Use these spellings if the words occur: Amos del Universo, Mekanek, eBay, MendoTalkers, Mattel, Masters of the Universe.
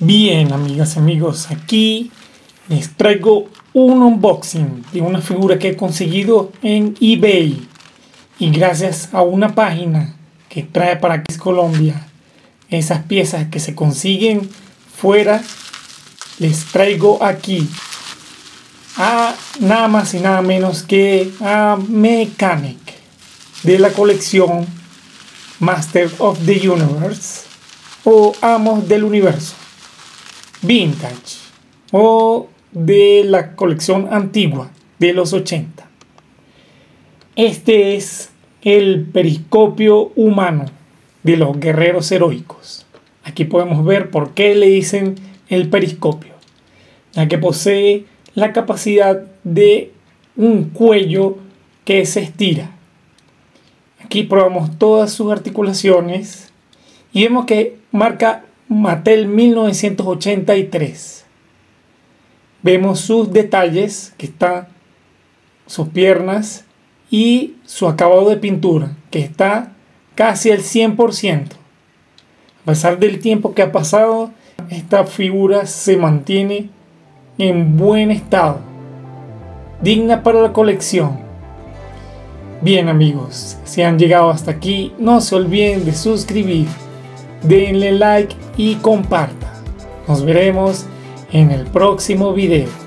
Bien, amigas y amigos, aquí les traigo un unboxing de una figura que he conseguido en eBay y gracias a una página que trae para aquí es Colombia esas piezas que se consiguen fuera, les traigo aquí a nada más y nada menos que a Mekanek de la colección Masters of the Universe o Amos del Universo Vintage o de la colección antigua de los 80. Este es el periscopio humano de los guerreros heroicos. Aquí podemos ver por qué le dicen el periscopio, ya que posee la capacidad de un cuello que se estira. Aquí probamos todas sus articulaciones y vemos que marca Mattel 1983. Vemos sus detalles, que están sus piernas y su acabado de pintura, que está casi al 100%. A pesar del tiempo que ha pasado, esta figura se mantiene en buen estado, digna para la colección. Bien, amigos, si han llegado hasta aquí, no se olviden de suscribir, denle like y compartan. Nos veremos en el próximo video.